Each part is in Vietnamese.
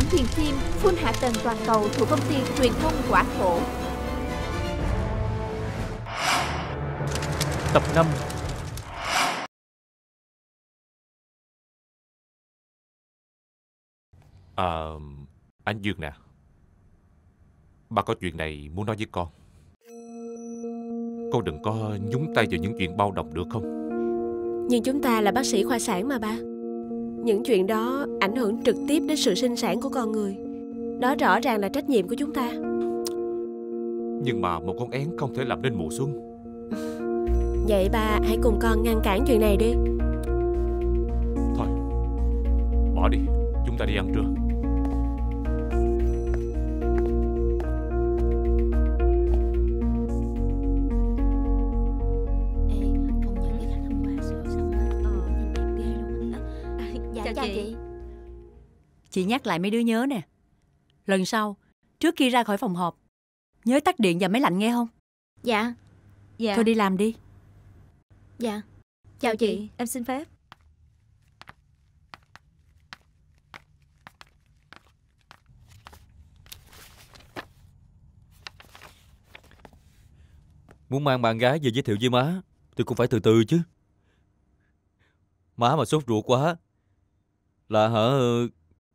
bản quyền phim full hạ tầng toàn cầu thuộc công ty truyền thông Hỏa Thổ. Tập 5. Anh Dương nè, ba có chuyện này muốn nói với con. Con đừng có nhúng tay vào những chuyện bao đồng được không? Nhưng chúng ta là bác sĩ khoa sản mà ba. Những chuyện đó ảnh hưởng trực tiếp đến sự sinh sản của con người. Đó rõ ràng là trách nhiệm của chúng ta. Nhưng mà một con én không thể làm nên mùa xuân. Vậy ba hãy cùng con ngăn cản chuyện này đi. Thôi, bỏ đi, chúng ta đi ăn trưa. Chị nhắc lại mấy đứa nhớ nè. Lần sau, trước khi ra khỏi phòng họp, nhớ tắt điện và máy lạnh nghe không? Dạ. Dạ. Thôi đi làm đi. Dạ. Chào chị, em xin phép. Muốn mang bạn gái về giới thiệu với má, tôi cũng phải từ từ chứ. Má mà sốt ruột quá là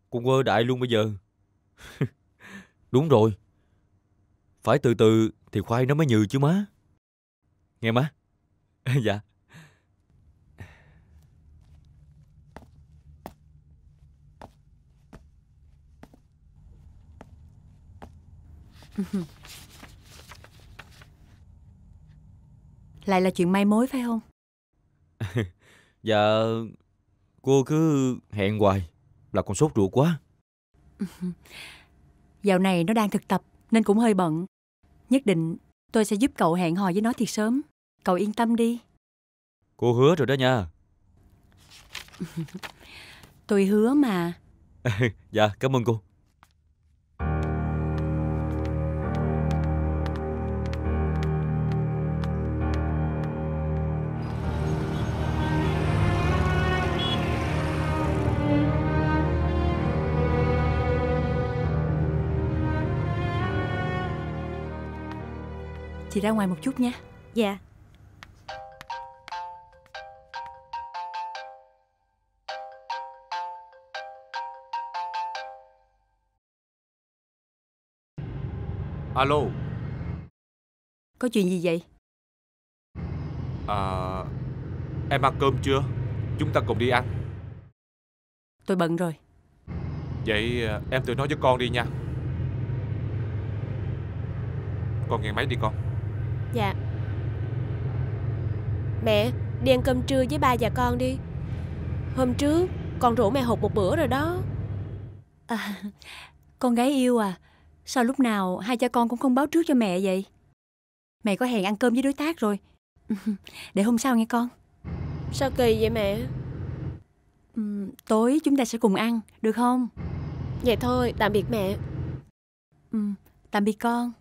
con quơ đại luôn bây giờ. Đúng rồi, phải từ từ thì khoai nó mới nhừ chứ má. Nghe má. Dạ. Lại là chuyện mai mối phải không? Dạ, cô cứ hẹn hoài là con sốt ruột quá. Dạo này nó đang thực tập nên cũng hơi bận. Nhất định tôi sẽ giúp cậu hẹn hò với nó thiệt sớm. Cậu yên tâm đi. Cô hứa rồi đó nha. Tôi hứa mà. Dạ, cảm ơn cô. Chị ra ngoài một chút nha. Dạ. Alo. Có chuyện gì vậy? Em ăn cơm chưa? Chúng ta cùng đi ăn. Tôi bận rồi. Vậy em tự nói với con đi nha. Con nghe máy đi con. Dạ. Mẹ, đi ăn cơm trưa với ba và con đi. Hôm trước con rủ mẹ hụt một bữa rồi đó. Con gái yêu à, sao lúc nào hai cha con cũng không báo trước cho mẹ vậy? Mẹ có hẹn ăn cơm với đối tác rồi. Để hôm sau nghe con. Sao kỳ vậy mẹ? Tối chúng ta sẽ cùng ăn, được không? Vậy thôi, tạm biệt mẹ. Tạm biệt con.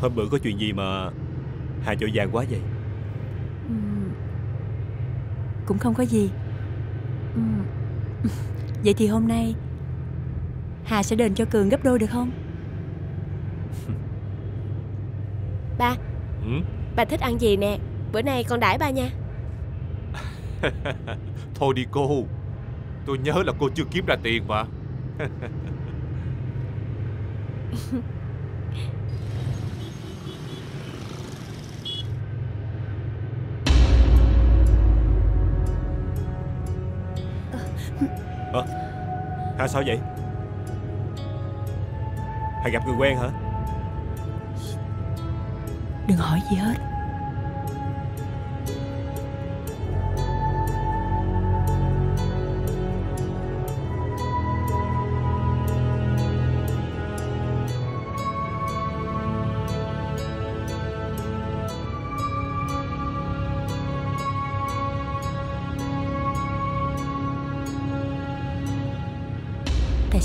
Hôm bữa có chuyện gì mà Hà vội vàng quá vậy? Cũng không có gì. Vậy thì hôm nay Hà sẽ đền cho Cường gấp đôi được không? Ba. Ba thích ăn gì nè? Bữa nay con đãi ba nha. Thôi đi cô, tôi nhớ là cô chưa kiếm ra tiền mà. Hà sao vậy? Hà gặp người quen hả? Đừng hỏi gì hết.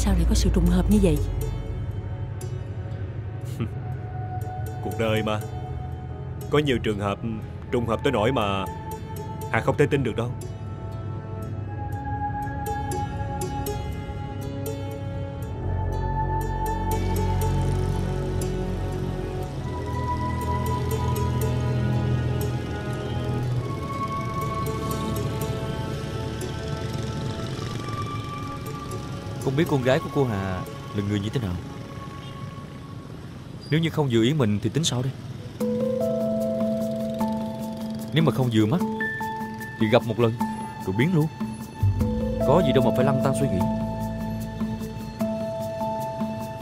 sao lại có sự trùng hợp như vậy? Cuộc đời mà, có nhiều trường hợp trùng hợp tới nỗi mà Hà không thể tin được đâu. Không biết con gái của cô Hà là người như thế nào. Nếu như không vừa ý mình thì tính sao đây? Nếu mà không vừa mắt thì gặp một lần rồi biến luôn. Có gì đâu mà phải lăn tăn suy nghĩ.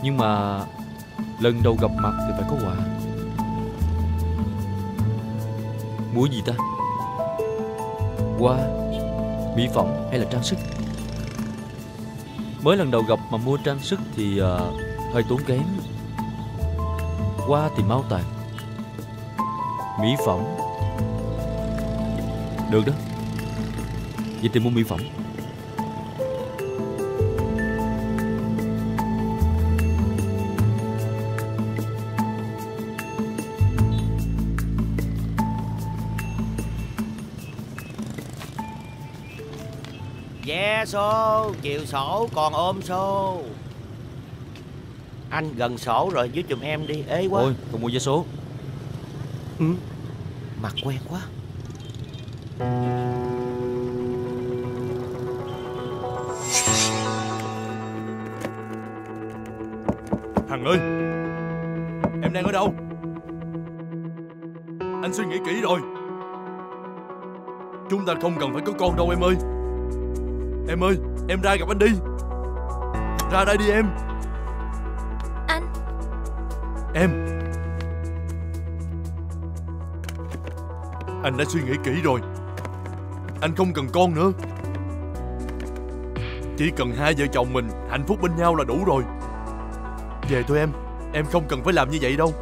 Nhưng mà lần đầu gặp mặt thì phải có quà. Mua gì ta? Quà, mỹ phẩm hay là trang sức? Mới lần đầu gặp mà mua trang sức thì hơi tốn kém. Qua thì mau tàn. Mỹ phẩm được đó. Vậy thì mua mỹ phẩm. Vé số, chiều sổ còn ôm số. Anh gần sổ rồi, dưới giùm em đi, ế quá. Ôi, còn mua vé số. Ừ, mặt quen quá. Hằng ơi, em đang ở đâu? Anh suy nghĩ kỹ rồi. Chúng ta không cần phải có con đâu em ơi. Em ơi, em ra gặp anh đi. Ra đây đi em. Anh. Em. Anh đã suy nghĩ kỹ rồi. Anh không cần con nữa. Chỉ cần hai vợ chồng mình hạnh phúc bên nhau là đủ rồi. Về thôi em. Em không cần phải làm như vậy đâu.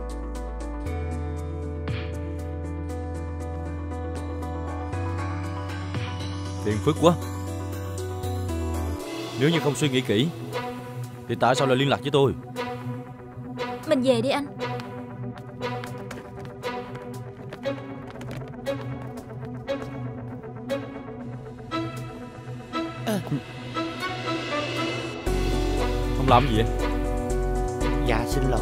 Phiền phức quá. Nếu như không suy nghĩ kỹ thì tại sao lại liên lạc với tôi? Mình về đi anh. Không làm gì vậy? Dạ xin lỗi.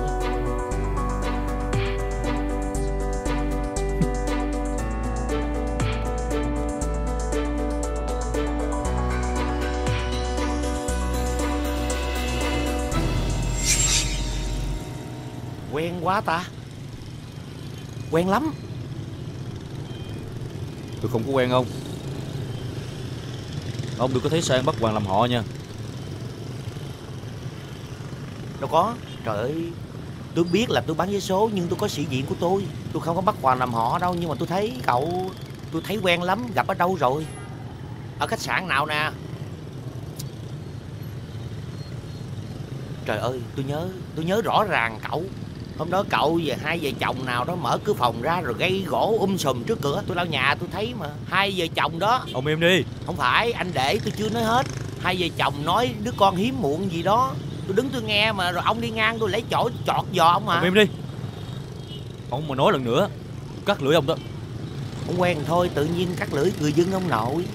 Quen quá ta. Quen lắm. Tôi không có quen ông. Ông đừng có thấy sang bắt Hoàng làm họ nha. Đâu có. Trời ơi, tôi biết là tôi bán vé số, nhưng tôi có sĩ diện của tôi. Tôi không có bắt Hoàng làm họ đâu. Nhưng mà tôi thấy cậu, tôi thấy quen lắm. Gặp ở đâu rồi? Ở khách sạn nào nè? Trời ơi, tôi nhớ rõ ràng cậu. Hôm đó cậu và hai vợ chồng nào đó mở cửa phòng ra rồi gây gỗ sùm trước cửa. Tôi lao nhà tôi thấy mà. Hai vợ chồng đó. Ông im đi. Không phải, anh để tôi chưa nói hết. Hai vợ chồng nói đứa con hiếm muộn gì đó. Tôi đứng tôi nghe mà. Rồi ông đi ngang tôi lấy chổi chọt giò ông mà. Ông im đi. Ông mà nói lần nữa cắt lưỡi ông đó. Ông quen thôi, tự nhiên cắt lưỡi cười dưng ông nội.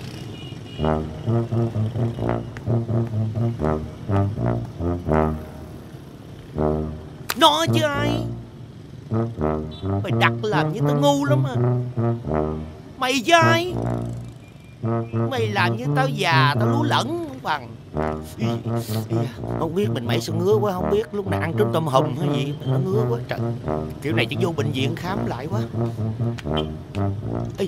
Nói chứ ai. Mày đặt làm như tao ngu lắm à. Mày chứ ai. Mày làm như tao già, tao lú lẫn không bằng. Không biết mình mấy sao ngứa quá. Không biết lúc này ăn trứng tôm hùm hay gì mà nó ngứa quá trời. Kiểu này chỉ vô bệnh viện khám lại quá. Ê.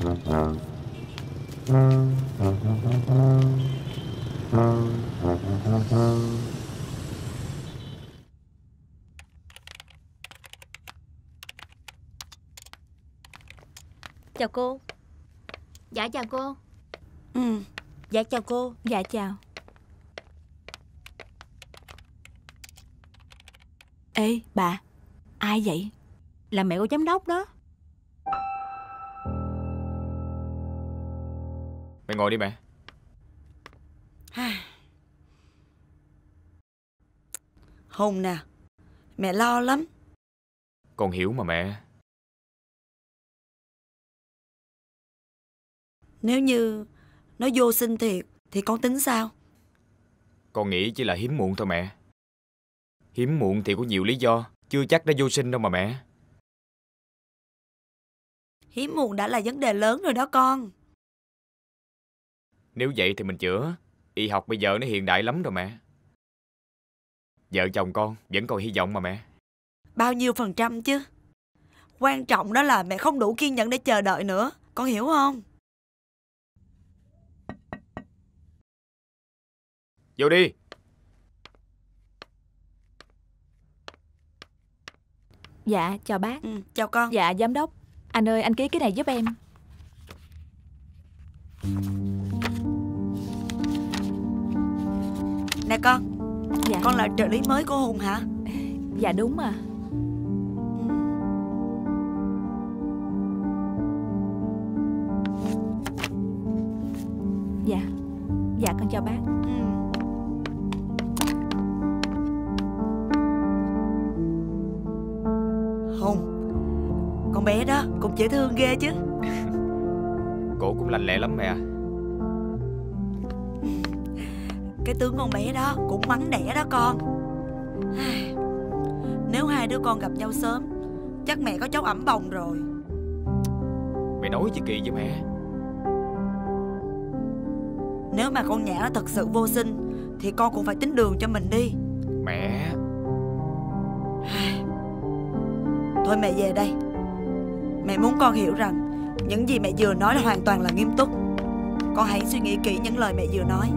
Chào cô. Dạ chào cô. Ừ. Dạ chào cô. Dạ chào. Ê bà, ai vậy? Là mẹ của giám đốc đó. Mày ngồi đi mẹ. Hùng nè, mẹ lo lắm. Con hiểu mà mẹ. Nếu như nó vô sinh thiệt thì con tính sao? Con nghĩ chỉ là hiếm muộn thôi mẹ. Hiếm muộn thì có nhiều lý do, chưa chắc đã vô sinh đâu mà mẹ. Hiếm muộn đã là vấn đề lớn rồi đó con. Nếu vậy thì mình chữa. Y học bây giờ nó hiện đại lắm rồi mẹ. Vợ chồng con vẫn còn hy vọng mà mẹ. Bao nhiêu phần trăm chứ. Quan trọng đó là mẹ không đủ kiên nhẫn để chờ đợi nữa. Con hiểu không? Vô đi. Dạ, chào bác. Ừ, chào con. Dạ, giám đốc. Anh ơi, anh ký cái này giúp em. Nè con. Dạ. Con là trợ lý mới của Hùng hả? Dạ đúng à. Dạ. Dạ con chào bác. Hùng, con bé đó cũng dễ thương ghê chứ. Cô cũng lành lẹ lắm mẹ. Cái tướng con bé đó cũng mắng đẻ đó con. Nếu hai đứa con gặp nhau sớm, chắc mẹ có cháu ẩm bồng rồi. Mẹ nói gì kỳ với mẹ. Nếu mà con Nhã nó thật sự vô sinh thì con cũng phải tính đường cho mình đi mẹ. Thôi mẹ về đây. Mẹ muốn con hiểu rằng những gì mẹ vừa nói là hoàn toàn là nghiêm túc. Con hãy suy nghĩ kỹ những lời mẹ vừa nói.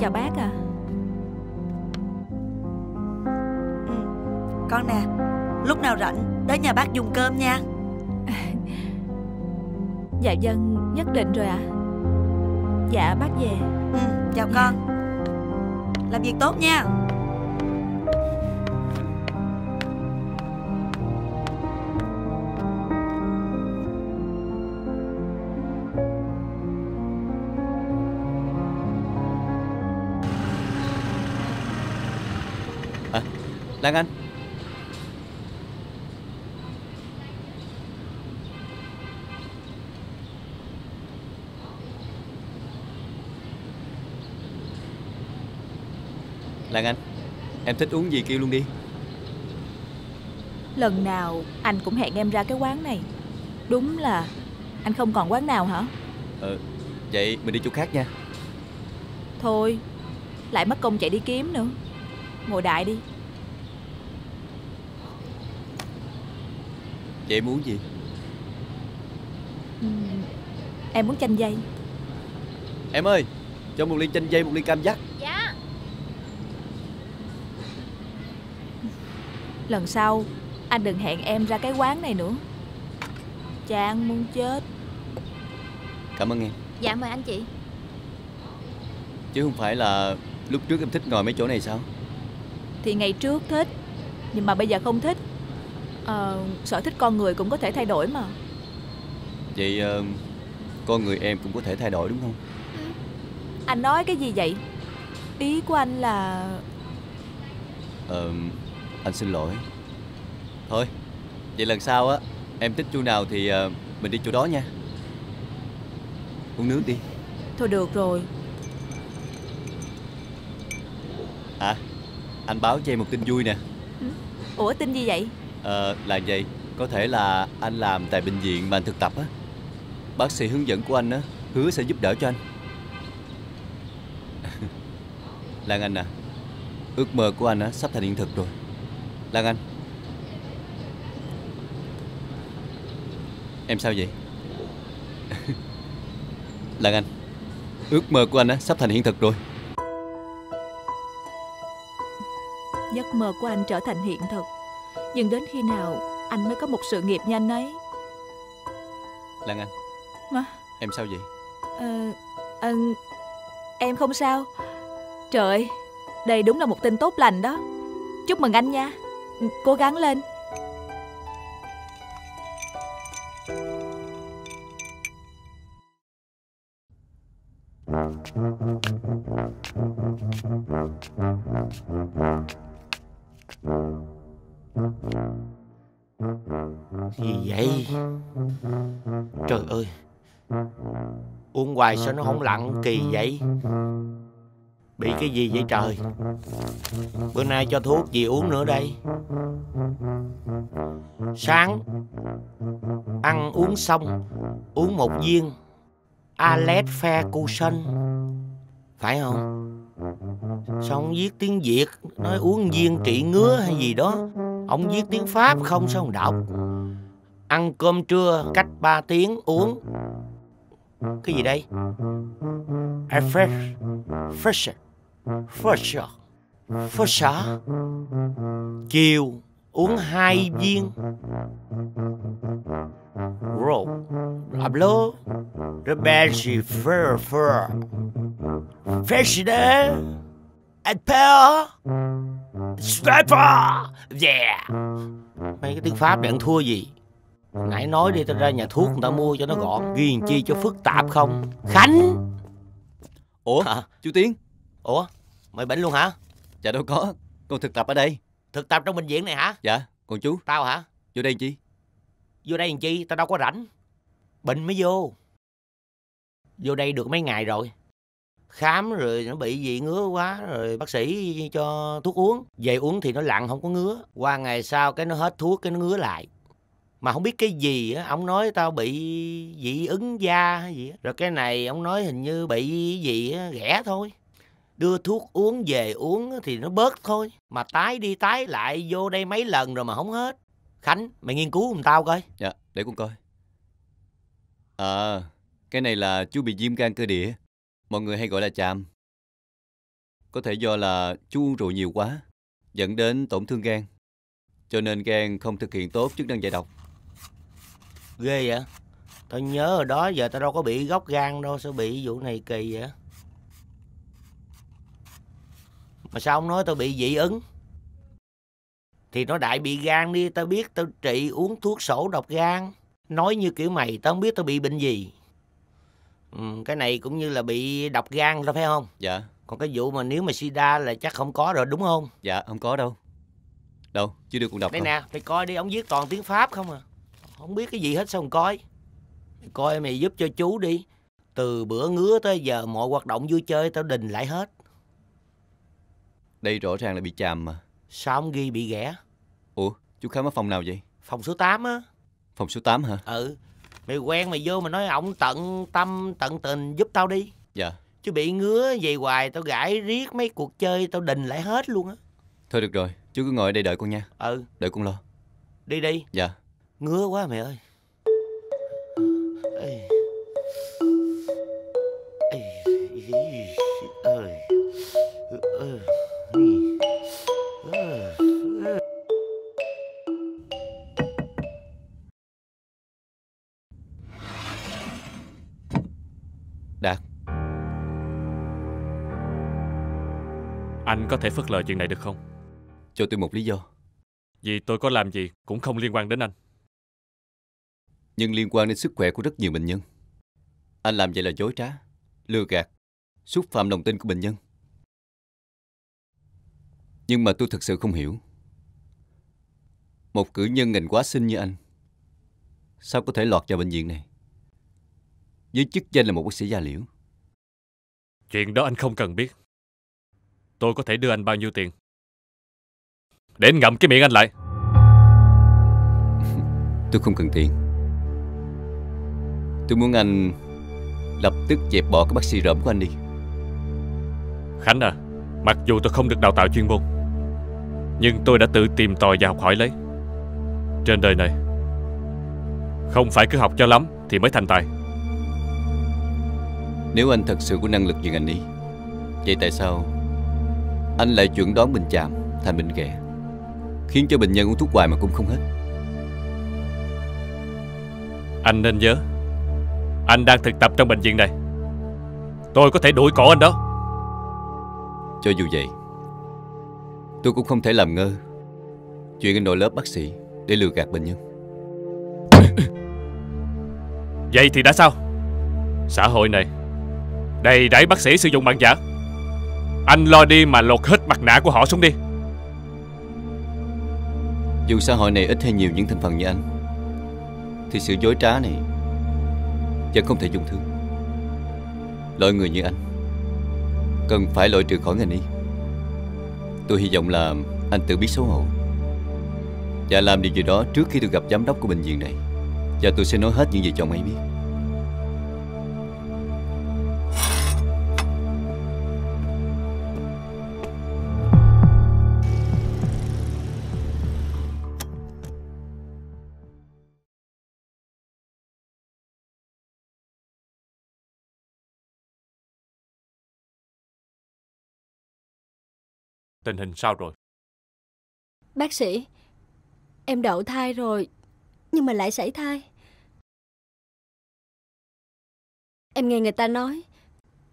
Chào bác à. Con nè, lúc nào rảnh đến nhà bác dùng cơm nha. Dạ vâng, nhất định rồi ạ. Dạ bác về. Chào con. Làm việc tốt nha. Lan Anh. Lan Anh, em thích uống gì kêu luôn đi. Lần nào anh cũng hẹn em ra cái quán này. Đúng là anh không còn quán nào hả? Vậy mình đi chỗ khác nha. Thôi, lại mất công chạy đi kiếm nữa. Ngồi đại đi. Vậy em muốn gì? Em muốn chanh dây. Em ơi, cho một ly chanh dây, một ly cam giác. Dạ. Lần sau anh đừng hẹn em ra cái quán này nữa. Chàng muốn chết. Cảm ơn em. Dạ mời anh chị. Chứ không phải là lúc trước em thích ngồi mấy chỗ này sao? Thì ngày trước thích, nhưng mà bây giờ không thích. Sở thích con người cũng có thể thay đổi mà. Vậy con người em cũng có thể thay đổi đúng không? Anh nói cái gì vậy? Ý của anh là... anh xin lỗi. Thôi, vậy lần sau á, em thích chỗ nào thì mình đi chỗ đó nha. Uống nước đi. Thôi được rồi. À, anh báo cho em một tin vui nè. Ủa tin gì vậy? Là vậy, có thể là anh làm tại bệnh viện mà anh thực tập á. Bác sĩ hướng dẫn của anh á, hứa sẽ giúp đỡ cho anh. Lan Anh à, ước mơ của anh á, sắp thành hiện thực rồi. Lan Anh. Em sao vậy? Lan Anh, ước mơ của anh á, sắp thành hiện thực rồi. Giấc mơ của anh trở thành hiện thực. Nhưng đến khi nào anh mới có một sự nghiệp như anh ấy? Lan Anh. Mà? Em sao vậy? Em không sao. Trời, đây đúng là một tin tốt lành đó. Chúc mừng anh nha. Cố gắng lên. Gì vậy? Trời ơi, uống hoài sao nó không lặn kỳ vậy? Bị cái gì vậy trời? Bữa nay cho thuốc gì uống nữa đây? Sáng ăn uống xong uống một viên Aletferguson phải không? Sao ông viết tiếng Việt nói uống viên trị ngứa hay gì đó? Ông viết tiếng Pháp không sao ông đọc? Ăn cơm trưa cách 3 tiếng uống cái gì đây? Fresh. Chiều uống 2 viên rượu Rablo Rebelgi Fresh đấy. Apple Sniper. Yeah. Mấy cái tiếng Pháp này ăn thua gì? Nãy nói đi, tao ra nhà thuốc người ta mua cho nó gọn, ghi làm chi cho phức tạp không? Khánh. Ủa hả? Chú Tiến. Ủa? Mày bệnh luôn hả? Dạ đâu có, con thực tập ở đây. Thực tập trong bệnh viện này hả? Dạ. Còn chú? Tao hả? Vô đây làm chi? Vô đây làm chi? Tao đâu có rảnh. Bệnh mới vô. Vô đây được mấy ngày rồi. Khám rồi nó bị gì ngứa quá, rồi bác sĩ cho thuốc uống. Về uống thì nó lặn không có ngứa. Qua ngày sau cái nó hết thuốc cái nó ngứa lại. Mà không biết cái gì á, ông nói tao bị dị ứng da hay gì á. Rồi cái này ông nói hình như bị gì á, ghẻ thôi. Đưa thuốc uống về uống thì nó bớt thôi. Mà tái đi tái lại vô đây mấy lần rồi mà không hết. Khánh, mày nghiên cứu giùm tao coi. Dạ, để con coi. Cái này là chú bị viêm gan cơ địa. Mọi người hay gọi là chàm. Có thể do là chú uống rượu nhiều quá, dẫn đến tổn thương gan. Cho nên gan không thực hiện tốt chức năng giải độc. Ghê vậy? Tao nhớ hồi đó giờ tao đâu có bị gốc gan đâu. Sao bị vụ này kỳ vậy? Mà sao ông nói tao bị dị ứng? Thì nó đại bị gan đi. Tao biết tao trị uống thuốc sổ độc gan. Nói như kiểu mày tao không biết tao bị bệnh gì. Cái này cũng như là bị độc gan tao phải không? Dạ. Còn cái vụ mà nếu mà sida là chắc không có rồi đúng không? Dạ không có đâu. Đâu, chưa được cùng đọc. Đây nè, mày coi đi, ông viết toàn tiếng Pháp không à. Không biết cái gì hết sao không coi. Mày coi mày giúp cho chú đi. Từ bữa ngứa tới giờ mọi hoạt động vui chơi tao đình lại hết. Đây rõ ràng là bị chàm mà. Sao ông ghi bị ghẻ? Ủa, chú khám ở phòng nào vậy? Phòng số 8 á. Phòng số 8 hả? Ừ. Mày quen mày vô mà nói ổng tận tâm tận tình giúp tao đi. Dạ. Chứ bị ngứa vậy hoài tao gãi riết mấy cuộc chơi tao đình lại hết luôn á. Thôi được rồi, chú cứ ngồi ở đây đợi con nha. Ừ. Đợi con lo. Đi đi. Dạ. Ngứa quá mẹ ơi. Đạt, anh có thể phớt lờ chuyện này được không? Cho tôi một lý do. Vì tôi có làm gì cũng không liên quan đến anh. Nhưng liên quan đến sức khỏe của rất nhiều bệnh nhân. Anh làm vậy là dối trá, lừa gạt, xúc phạm lòng tin của bệnh nhân. Nhưng mà tôi thật sự không hiểu. Một cử nhân ngành quá xinh như anh sao có thể lọt vào bệnh viện này với chức danh là một bác sĩ da liễu? Chuyện đó anh không cần biết. Tôi có thể đưa anh bao nhiêu tiền để anh ngậm cái miệng anh lại. Tôi không cần tiền. Tôi muốn anh lập tức dẹp bỏ cái bác sĩ rỡm của anh đi. Khánh à, mặc dù tôi không được đào tạo chuyên môn, nhưng tôi đã tự tìm tòi và học hỏi lấy. Trên đời này không phải cứ học cho lắm thì mới thành tài. Nếu anh thật sự có năng lực như ngành y, vậy tại sao anh lại chuẩn đoán bệnh chàm thành bệnh ghẻ, khiến cho bệnh nhân uống thuốc hoài mà cũng không hết? Anh nên nhớ, anh đang thực tập trong bệnh viện này. Tôi có thể đuổi cổ anh đó. Cho dù vậy, tôi cũng không thể làm ngơ chuyện anh đội lớp bác sĩ để lừa gạt bệnh nhân. Vậy thì đã sao? Xã hội này Đây, để bác sĩ sử dụng bằng giả. Anh lo đi mà lột hết mặt nạ của họ xuống đi. Dù xã hội này ít hay nhiều những thành phần như anh, thì sự dối trá này vẫn không thể dung thứ. Loại người như anh cần phải loại trừ khỏi ngành y. Tôi hy vọng là anh tự biết xấu hổ và làm điều gì đó trước khi tôi gặp giám đốc của bệnh viện này. Và tôi sẽ nói hết những gì chồng ấy biết. Tình hình sao rồi? Bác sĩ, em đậu thai rồi, nhưng mà lại sảy thai. Em nghe người ta nói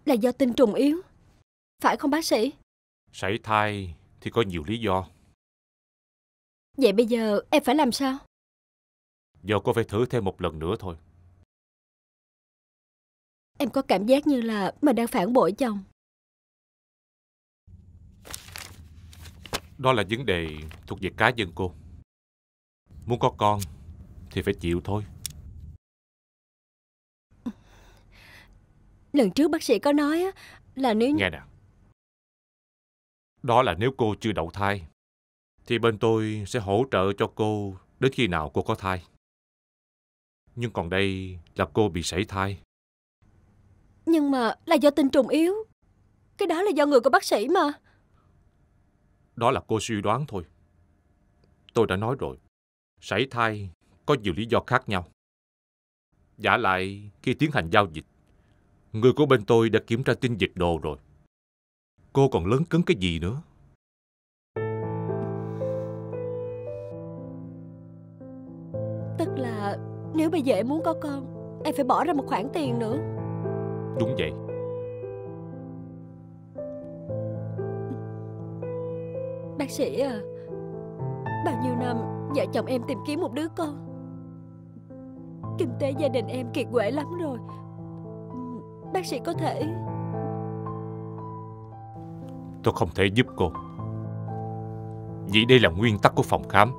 là do tinh trùng yếu, phải không bác sĩ? Sảy thai thì có nhiều lý do. Vậy bây giờ em phải làm sao? Giờ cô phải thử thêm một lần nữa thôi. Em có cảm giác như là mình đang phản bội chồng. Đó là vấn đề thuộc về cá nhân cô. Muốn có con thì phải chịu thôi. Lần trước bác sĩ có nói là nếu... Nghe nè, đó là nếu cô chưa đậu thai thì bên tôi sẽ hỗ trợ cho cô đến khi nào cô có thai. Nhưng còn đây là cô bị sảy thai. Nhưng mà là do tinh trùng yếu. Cái đó là do người của bác sĩ mà. Đó là cô suy đoán thôi. Tôi đã nói rồi, sảy thai có nhiều lý do khác nhau. Vả lại, khi tiến hành giao dịch, người của bên tôi đã kiểm tra tinh dịch đồ rồi. Cô còn lấn cấn cái gì nữa? Tức là nếu bây giờ em muốn có con, em phải bỏ ra một khoản tiền nữa. Đúng vậy. Bác sĩ à, bao nhiêu năm vợ chồng em tìm kiếm một đứa con. Kinh tế gia đình em kiệt quệ lắm rồi. Bác sĩ có thể... Tôi không thể giúp cô, vì đây là nguyên tắc của phòng khám.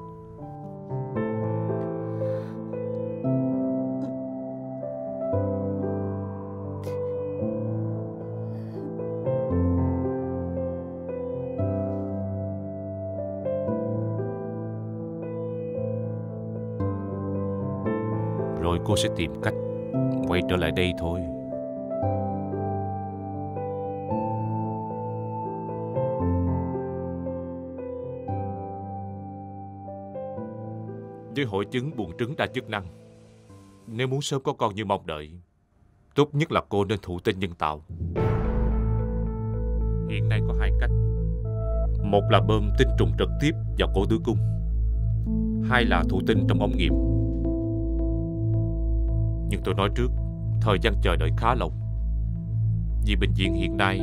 Rồi cô sẽ tìm cách quay trở lại đây thôi. Với hội chứng buồng trứng đa chức năng, nếu muốn sớm có con như mong đợi, tốt nhất là cô nên thụ tinh nhân tạo. Hiện nay có hai cách. Một là bơm tinh trùng trực tiếp vào cổ tử cung. Hai là thụ tinh trong ống nghiệm. Nhưng tôi nói trước, thời gian chờ đợi khá lâu, vì bệnh viện hiện nay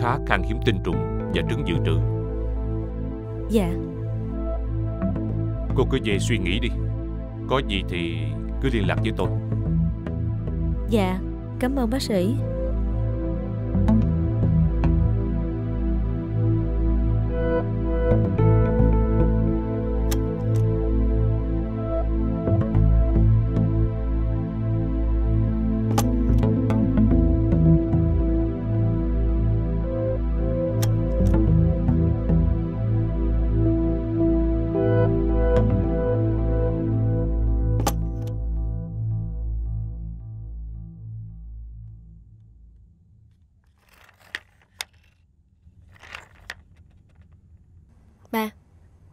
khá khan hiếm tinh trùng và trứng dự trữ. Dạ. Cô cứ về suy nghĩ đi. Có gì thì cứ liên lạc với tôi. Dạ, cảm ơn bác sĩ.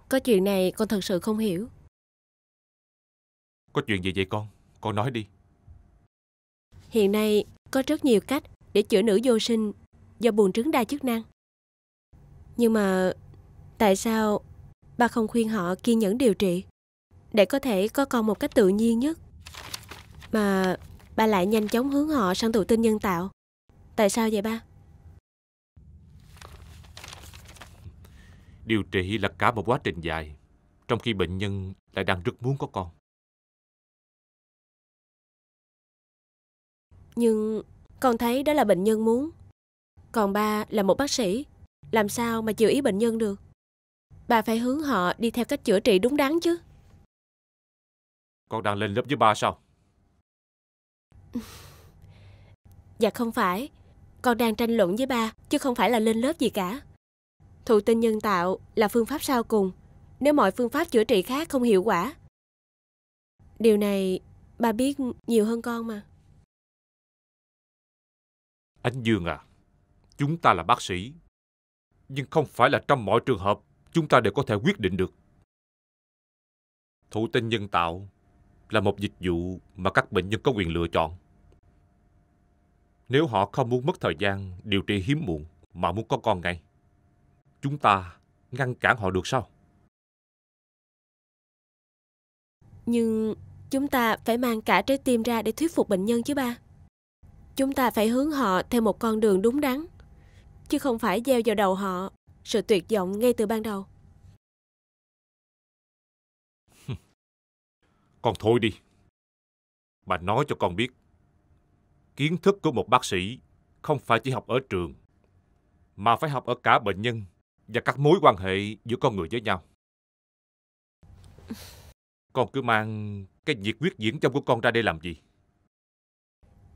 Có chuyện này con thật sự không hiểu. Có chuyện gì vậy con? Con nói đi. Hiện nay có rất nhiều cách để chữa nữ vô sinh do buồng trứng đa chức năng. Nhưng mà tại sao ba không khuyên họ kiên nhẫn điều trị để có thể có con một cách tự nhiên nhất, mà ba lại nhanh chóng hướng họ sang thụ tinh nhân tạo? Tại sao vậy ba? Điều trị là cả một quá trình dài, trong khi bệnh nhân lại đang rất muốn có con. Nhưng Con thấy đó là bệnh nhân muốn. Còn ba là một bác sĩ, làm sao mà chịu ý bệnh nhân được. Bà phải hướng họ đi theo cách chữa trị đúng đắn chứ. Con đang lên lớp với ba sao? Dạ không phải. Con đang tranh luận với ba, chứ không phải là lên lớp gì cả. Thụ tinh nhân tạo là phương pháp sau cùng, nếu mọi phương pháp chữa trị khác không hiệu quả. Điều này ba biết nhiều hơn con mà. Ánh Dương à, chúng ta là bác sĩ, nhưng không phải là trong mọi trường hợp chúng ta đều có thể quyết định được. Thụ tinh nhân tạo là một dịch vụ mà các bệnh nhân có quyền lựa chọn. Nếu họ không muốn mất thời gian điều trị hiếm muộn mà muốn có con ngay, chúng ta ngăn cản họ được sao? Nhưng chúng ta phải mang cả trái tim ra để thuyết phục bệnh nhân chứ ba. Chúng ta phải hướng họ theo một con đường đúng đắn, chứ không phải gieo vào đầu họ sự tuyệt vọng ngay từ ban đầu. Con thôi đi. Bà nói cho con biết, kiến thức của một bác sĩ không phải chỉ học ở trường, mà phải học ở cả bệnh nhân và các mối quan hệ giữa con người với nhau. Con cứ mang cái nhiệt huyết diễn trong của con ra đây làm gì?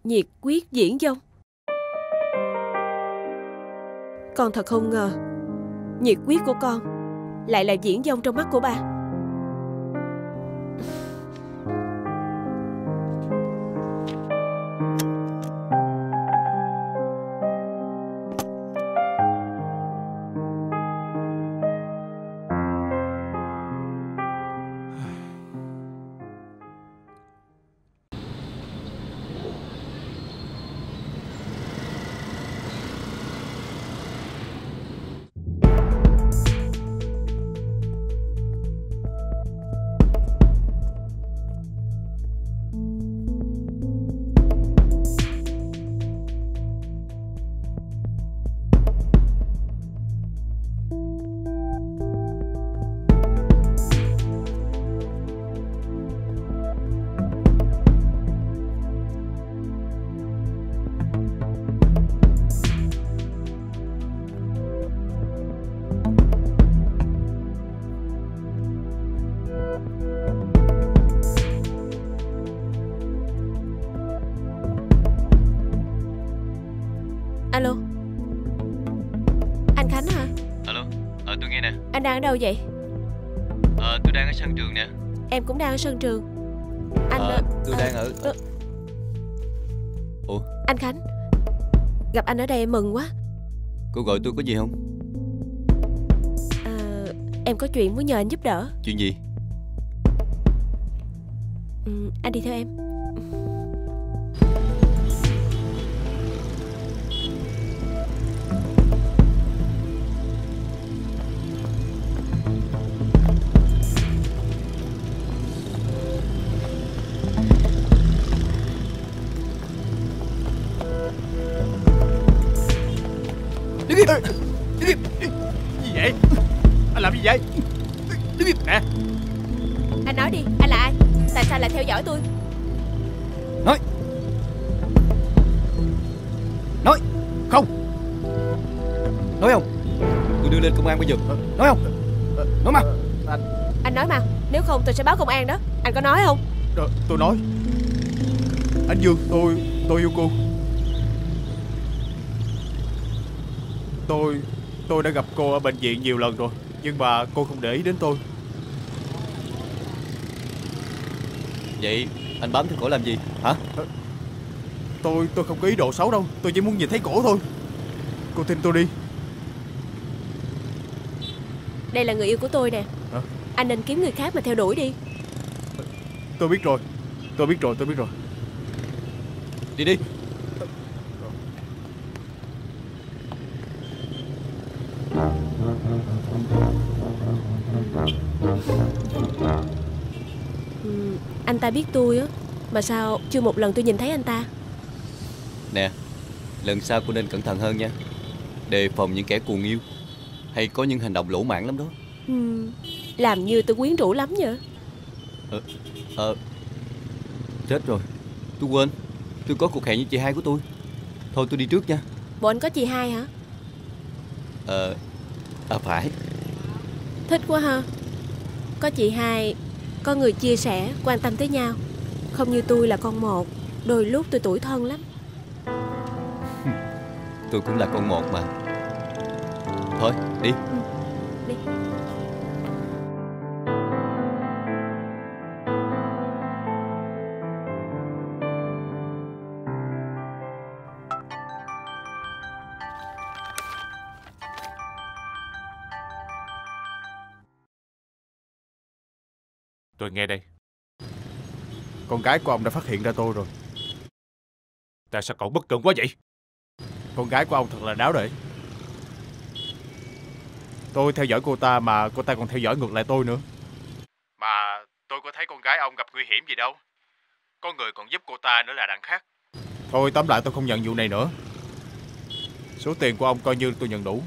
Nhiệt huyết diễn dông? Con thật không ngờ nhiệt huyết của con lại là diễn dông trong mắt của ba. Alo, anh Khánh hả? Alo, tôi nghe nè. Anh đang ở đâu vậy? Tôi đang ở sân trường nè. Em cũng đang ở sân trường. Anh tôi đang ở Ủa? Anh Khánh, gặp anh ở đây em mừng quá. Cô gọi tôi có gì không? Em có chuyện muốn nhờ anh giúp đỡ. Chuyện gì? Anh đi theo em. Gì vậy? Anh làm gì vậy? Nè, anh nói đi, anh là ai? Tại sao lại theo dõi tôi? Nói không? Nói không? Tôi đưa lên công an bây giờ. Nói không? Nói mà. Anh nói mà, nếu không tôi sẽ báo công an đó. Anh có nói không? Tôi nói. Anh Dương, tôi yêu cô. Tôi đã gặp cô ở bệnh viện nhiều lần rồi, nhưng mà cô không để ý đến tôi. Vậy anh bám theo cổ làm gì hả? Tôi không có ý đồ xấu đâu, tôi chỉ muốn nhìn thấy cổ thôi. Cô tin tôi đi. Đây là người yêu của tôi nè. Hả? Anh nên kiếm người khác mà theo đuổi đi. Tôi biết rồi. Đi đi. Anh ta biết tôi á, mà sao chưa một lần tôi nhìn thấy anh ta. Nè, lần sau cô nên cẩn thận hơn nha, đề phòng những kẻ cuồng yêu hay có những hành động lỗ mãng lắm đó. Làm như tôi quyến rũ lắm vậy. Chết rồi, tôi quên, tôi có cuộc hẹn với chị hai của tôi. Thôi tôi đi trước nha. Bộ anh có chị hai hả? Phải. Thích quá ha. Có chị hai, có người chia sẻ, quan tâm tới nhau. Không như tôi là con một, đôi lúc tôi tủi thân lắm. Tôi cũng là con một mà. Thôi đi. Đi. Tôi nghe đây. Con gái của ông đã phát hiện ra tôi rồi. Tại sao cậu bất cẩn quá vậy? Con gái của ông thật là đáo để. Tôi theo dõi cô ta mà cô ta còn theo dõi ngược lại tôi nữa. Mà tôi có thấy con gái ông gặp nguy hiểm gì đâu. Có người còn giúp cô ta nữa là đằng khác. Thôi tóm lại tôi không nhận vụ này nữa. Số tiền của ông coi như tôi nhận đủ.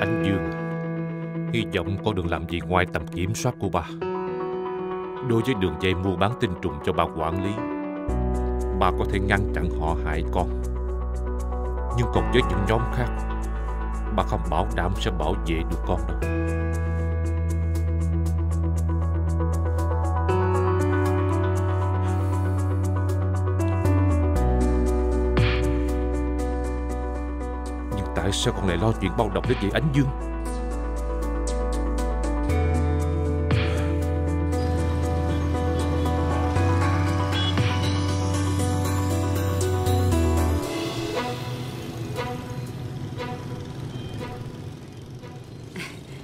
Anh Dương, hy vọng con đừng làm gì ngoài tầm kiểm soát của ba. Đối với đường dây mua bán tinh trùng cho bà quản lý, bà có thể ngăn chặn họ hại con. Nhưng còn với những nhóm khác, bà không bảo đảm sẽ bảo vệ được con đâu. Nhưng tại sao con lại lo chuyện bao đồng đến vậy Ánh Dương?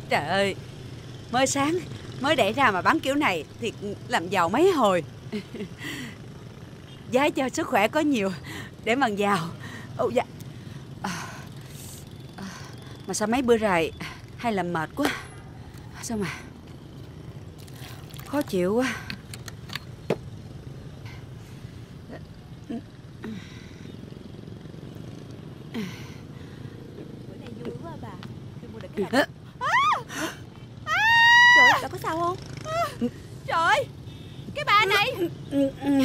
Trời ơi, mới sáng, mới đẻ ra mà bán kiểu này thì làm giàu mấy hồi. Giá cho sức khỏe có nhiều, để mà giàu. Ồ, dạ. Mà sao mấy bữa rày hay là mệt quá. Sao mà khó chịu quá. Bữa nay vui quá bà. Tôi mua được cái này. Trời ơi, cái bà này.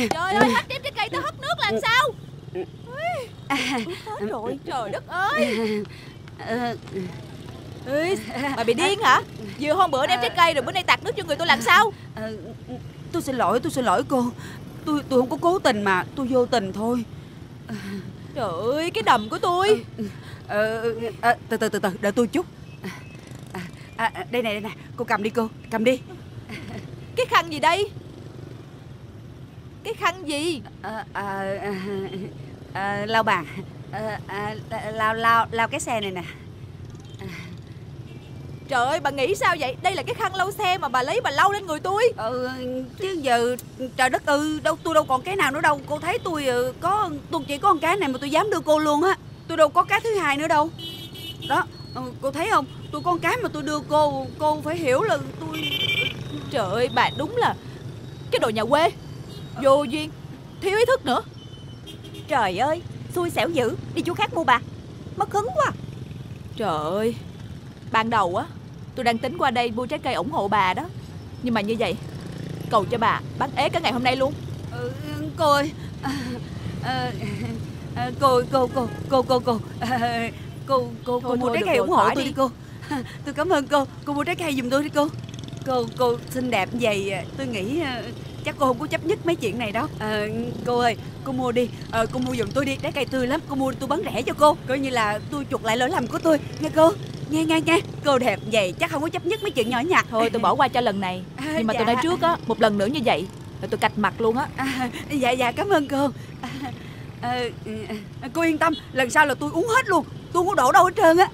Trời ơi, hấp tiếp cái cây tao hấp nước làm sao? Hết rồi, trời đất ơi. Bà bị điên hả? Vừa hôm bữa đem trái cây rồi bữa nay tạt nước cho người tôi làm sao? Tôi xin lỗi cô. Tôi không có cố tình mà, tôi vô tình thôi. Trời ơi, cái đầm của tôi. Từ từ, đợi tôi chút. Đây này, đây nè, cô cầm đi cô, cầm đi. Cái khăn gì đây? Cái khăn gì? Lau bàn. Lau cái xe này nè. Trời ơi, bà nghĩ sao vậy? Đây là cái khăn lau xe mà bà lấy bà lau lên người tôi. Chứ giờ trời đất ơi, tôi đâu còn cái nào nữa đâu. Cô thấy tôi chỉ có một cái này mà tôi dám đưa cô luôn á. Tôi đâu có cái thứ hai nữa đâu. Đó, cô thấy không? Tôi có một cái mà tôi đưa cô phải hiểu là tôi. Trời ơi, bà đúng là cái đồ nhà quê. Vô duyên, thiếu ý thức nữa. Trời ơi, xui xẻo dữ. Đi chỗ khác mua bà. Mất hứng quá. Trời ơi, ban đầu á tôi đang tính qua đây mua trái cây ủng hộ bà đó. Nhưng mà như vậy, cầu cho bà bán ế cả ngày hôm nay luôn. Cô ơi. Cô mua trái cây ủng hộ tôi đi cô. Tôi cảm ơn cô. Cô mua trái cây giùm tôi đi cô. Cô xinh đẹp như vậy, tôi nghĩ chắc cô không có chấp nhất mấy chuyện này đâu. Cô ơi, cô mua đi. Cô mua giùm tôi đi, trái cây tươi lắm. Cô mua tôi bán rẻ cho cô. Coi như là tôi chuộc lại lỗi lầm của tôi. Nghe cô, nghe. Cô đẹp vậy chắc không có chấp nhất mấy chuyện nhỏ nhặt. Thôi tôi bỏ qua cho lần này. Nhưng mà dạ. Tôi nói trước á, một lần nữa như vậy là tôi cạch mặt luôn á. Dạ cảm ơn cô. Cô yên tâm, lần sau là tôi uống hết luôn. Tôi không có đổ đâu hết trơn á.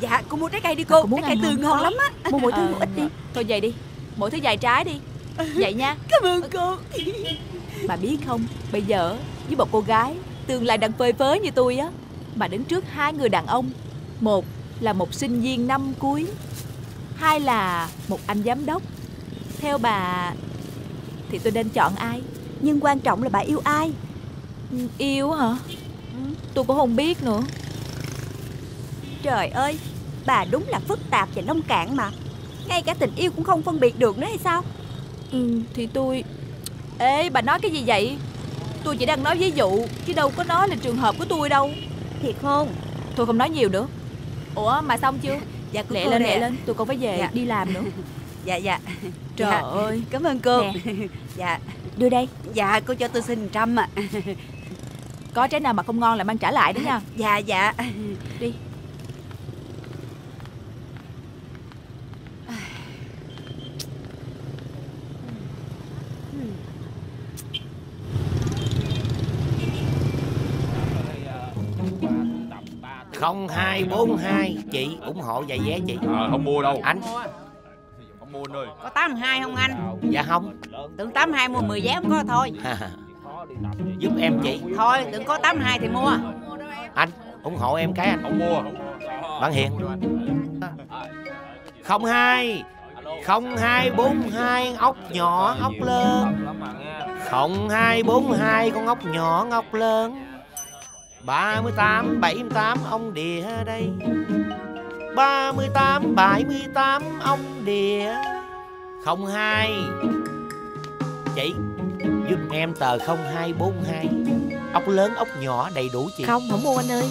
Dạ, cô mua trái cây đi cô. Trái cây tươi ngon lắm á. Mua mỗi thứ một ít đi. Thôi vậy đi, mỗi thứ vài trái đi. Vậy nha. Cảm ơn cô. Bà biết không, bây giờ với một cô gái tương lai đang phơi phới như tôi á, bà đứng trước hai người đàn ông. Một là một sinh viên năm cuối, hai là một anh giám đốc. Theo bà thì tôi nên chọn ai? Nhưng quan trọng là bà yêu ai. Yêu hả? Tôi cũng không biết nữa. Trời ơi, bà đúng là phức tạp và nông cạn mà. Ngay cả tình yêu cũng không phân biệt được nữa hay sao? Thì tôi... Ê, bà nói cái gì vậy? Tôi chỉ đang nói ví dụ, chứ đâu có nói là trường hợp của tôi đâu. Thiệt không? Tôi không nói nhiều nữa. Ủa mà xong chưa? Dạ cứ lẹ lên, tôi còn phải về đi làm nữa. Dạ Trời ơi, cảm ơn cô nè. Dạ. Đưa đây. Dạ, cô cho tôi xin 100 ạ. Có trái nào mà không ngon là mang trả lại đó nha. Dạ Đi. Không 242 chị ủng hộ giày vé chị. Không mua đâu anh. Không mua nơi. Có 82 không anh? Dạ không. Tưởng 82 mua 10 vé không có thôi. Giúp em chị. Thôi đừng có 82 thì mua. Anh ủng hộ em cái anh. Không mua. Bạn Hiền. 02 0242 ốc nhỏ ốc lớn. 0242 con ốc nhỏ ốc lớn. 38 78 ông đìa đây. 38 78 ông đìa. 02 chị giúp em tờ 0242 ốc lớn ốc nhỏ đầy đủ chị. Không mua anh ơi.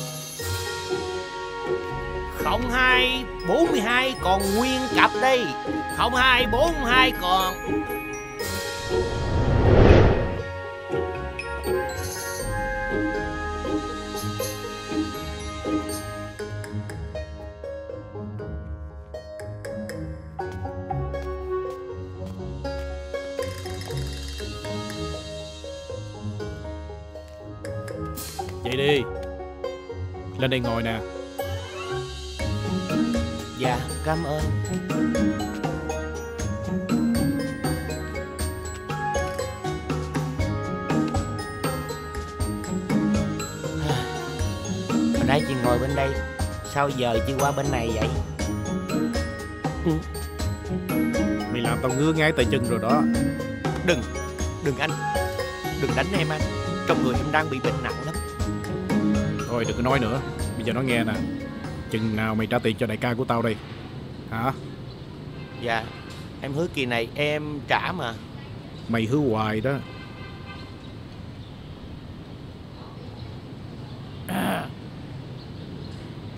0242 còn nguyên cặp đây. 0242 còn. Vậy đi. Lên đây ngồi nè. Dạ, cảm ơn. Hồi nãy chị ngồi bên đây, sao giờ chị qua bên này vậy? Mày làm tao ngứa ngay tay chân rồi đó. Đừng anh. Đừng đánh em anh. Trong người em đang bị bệnh nặng lắm. Thôi đừng có nói nữa. Bây giờ nói nghe nè. Chừng nào mày trả tiền cho đại ca của tao đây? Hả? Dạ. Em hứa kỳ này em trả mà. Mày hứa hoài đó.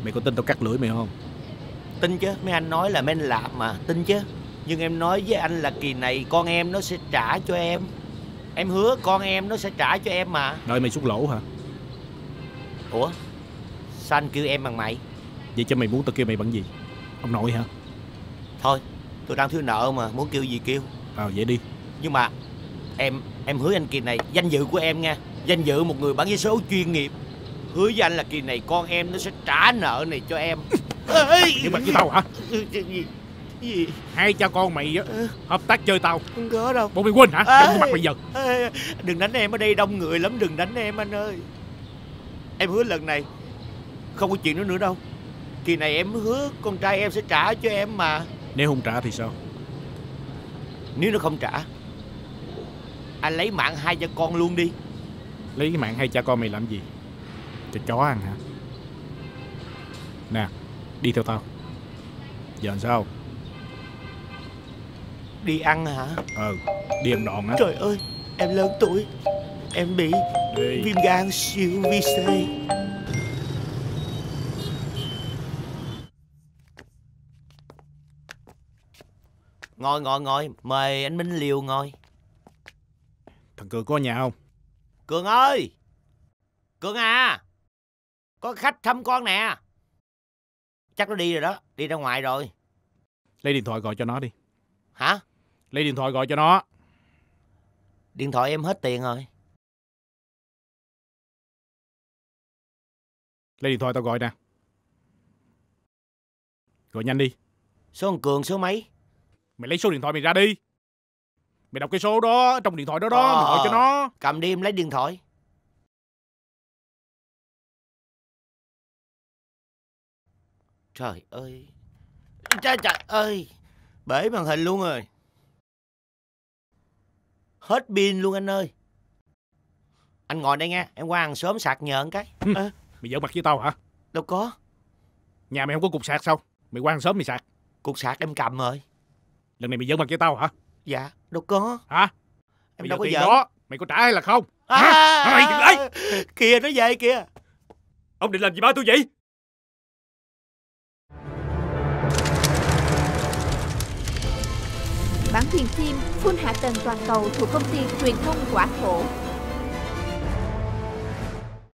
Mày có tin tao cắt lưỡi mày không? Tin chứ. Mấy anh nói là mấy anh làm mà. Tin chứ. Nhưng em nói với anh là kỳ này con em nó sẽ trả cho em. Em hứa con em nó sẽ trả cho em mà. Đợi mày xúc lỗ hả? Ủa? Sao anh kêu em bằng mày? Vậy cho mày muốn tao kêu mày bằng gì? Ông nội hả? Thôi, tôi đang thiếu nợ mà, muốn kêu gì kêu. Vậy đi. Nhưng mà em hứa anh kỳ này, danh dự của em nha. Danh dự một người bán vé số chuyên nghiệp. Hứa với anh là kỳ này con em nó sẽ trả nợ này cho em. Nhưng mà với tao hả? Gì? Hai cha con mày á, hợp tác chơi tao. Không có đâu. Bộ mày quên hả? Đừng mặt mày giật. Đừng đánh em, ở đây đông người lắm, đừng đánh em anh ơi. Em hứa lần này không có chuyện nữa đâu. Kỳ này em hứa con trai em sẽ trả cho em mà. Nếu không trả thì sao? Nếu nó không trả, anh lấy mạng hai cha con luôn đi. Lấy cái mạng hai cha con mày làm gì? Cho chó ăn hả? Nè, đi theo tao. Giờ làm sao? Đi ăn hả? Đi ăn đòn á. Trời ơi, em lớn tuổi. Em bị viêm gan siêu vi C. Ngồi. Mời anh Minh Liều ngồi. Thằng Cường có ở nhà không? Cường ơi! Cường à! Có khách thăm con nè. Chắc nó đi rồi đó. Đi ra ngoài rồi. Lấy điện thoại gọi cho nó đi. Hả? Lấy điện thoại gọi cho nó. Điện thoại em hết tiền rồi. Lấy điện thoại tao gọi nè. Gọi nhanh đi. Số thằng Cường số mấy? Mày lấy số điện thoại mày ra đi. Mày đọc cái số đó trong điện thoại đó đó. Mày gọi cho nó. Cầm đi, em lấy điện thoại. Trời ơi. Trời ơi. Bể màn hình luôn rồi. Hết pin luôn anh ơi. Anh ngồi đây nghe. Em qua hàng xóm sạc nhờ một cái. Mày giỡn mặt với tao hả? Đâu có. Nhà mày không có cục sạc sao? Mày qua hàng xóm mày sạc. Cục sạc em cầm rồi. Lần này mày giỡn mặt với tao hả? Dạ, đâu có. Hả? Em đâu có giỡn đó. Mày có trả hay là không? Hả? Kìa nó về kìa. Ông định làm gì ba tôi vậy? Bản quyền phim full hạ tầng toàn cầu thuộc công ty truyền thông Hỏa Thổ.